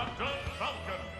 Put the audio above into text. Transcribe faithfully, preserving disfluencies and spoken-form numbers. Captain Falcon.